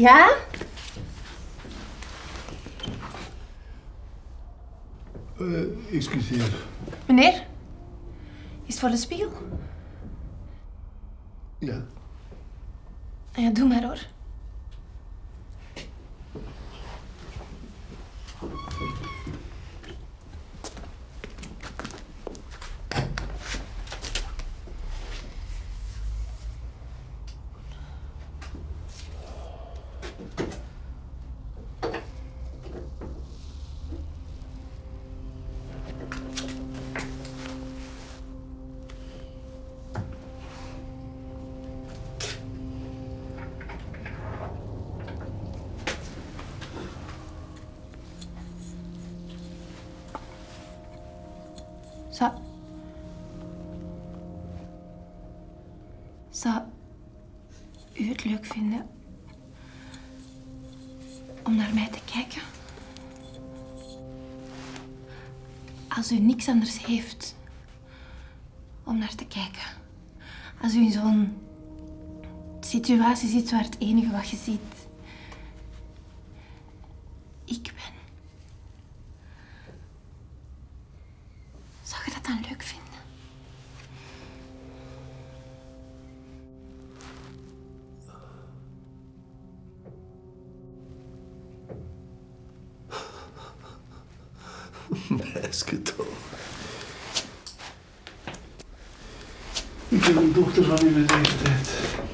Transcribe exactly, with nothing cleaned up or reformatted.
Ja? Uh, excuseer. Meneer? Is het voor de spiegel? Ja. Ja, doe maar hoor. Ça... Zou u het leuk vinden om naar mij te kijken? Als u niks anders heeft om naar te kijken. Als u in zo'n situatie zit waar het enige wat je ziet ik ben. Zou je dat dan leuk vinden? Meisje toch. Ik ben een dochter van uw leeftijd.